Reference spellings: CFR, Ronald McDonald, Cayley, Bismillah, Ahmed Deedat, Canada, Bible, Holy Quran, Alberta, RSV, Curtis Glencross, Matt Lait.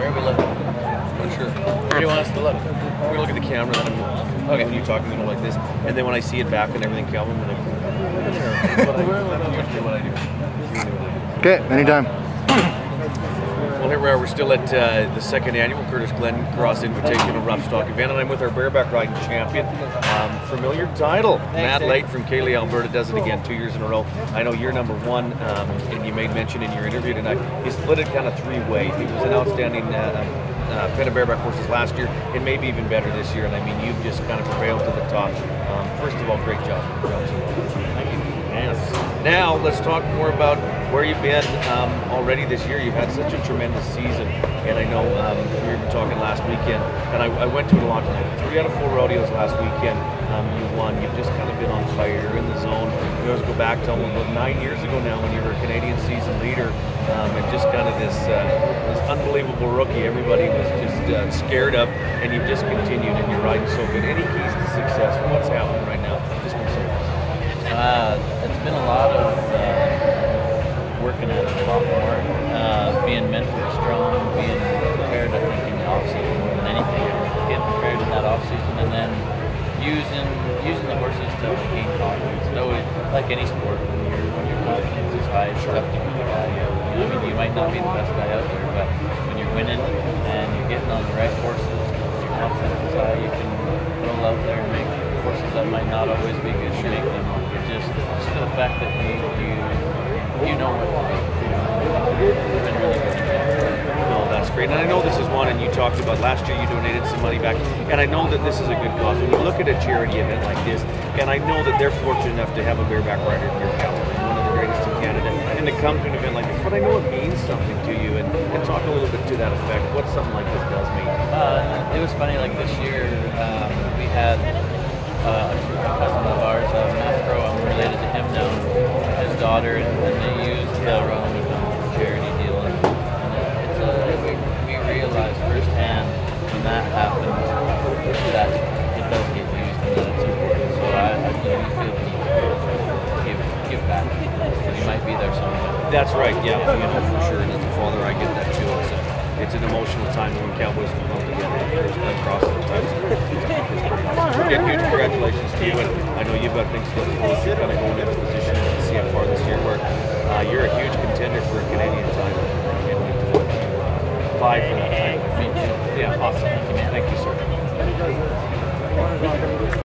Where are we looking? Not sure. Where do you want us to look? We look at the camera, then I'm, okay, when you talk, I'm going to like this, and then when I see it back and everything, Calvin, I'm going to what I do. Okay, anytime. Well, here we are. We're still at the second annual Curtis Glencross Invitational Rough Stock event, and I'm with our bareback riding champion, familiar title, Matt Lait from Cayley, Alberta, does it again 2 years in a row. I know you're number one, and you made mention in your interview tonight, he split it kind of three-way. He was an outstanding pen and bareback horses last year, and maybe even better this year, and I mean, you've just kind of prevailed to the top. First of all, great job. Thank you. Yes. Now, let's talk more about where you've been already this year. You've had such a tremendous season, and I know we were talking last weekend, and I went to it a lot. 3 out of 4 rodeos last weekend, you won. You've just kind of been on fire, in the zone. You always go back to about 9 years ago now when you were a Canadian season leader, and just kind of this unbelievable rookie everybody was just scared of, and you've just continued, and you're riding so good. Any keys to success? What's happening right now? Just been so awesome. It's been a lot of working at it a lot more, being mentally strong, being prepared, I think, in the offseason more than anything. Getting prepared in that offseason and then using the horses to gain confidence. It's always, like any sport, when your confidence is high, it's tough to be the guy out. I mean, you might not be the best guy out there, but when you're winning and you're getting on the right horses, your confidence is high, you can roll out there and make horses that might not always be good to make them. Just for the fact that you know what to do. You've been really good. No, that's great. And I know this is one, and you talked about last year you donated some money back, and I know that this is a good cause. When you look at a charity event like this, and I know that they're fortunate enough to have a bareback rider here, one of the greatest in Canada, and to come to an event like this, but I know it means something to you, and talk a little bit to that effect, what something like this does mean. It was funny, like this year, we had a cousin of ours, related to him now, his daughter, and they used the Ronald McDonald charity deal. We realized firsthand when that happens that it does get used and that it's important. So I really feel that you give back. You might be there someday. That's right, yeah, you know, for sure. And as a father, I get that too. It's an emotional time when Cowboys come out together. There's Glencross sometimes. Huge congratulations to you. And I know you've got things to look forward to. You're kind of going into a position in the CFR this year where you're a huge contender for a Canadian title. I can't wait to watch you vie for that title. Yeah, awesome. Thank you, sir.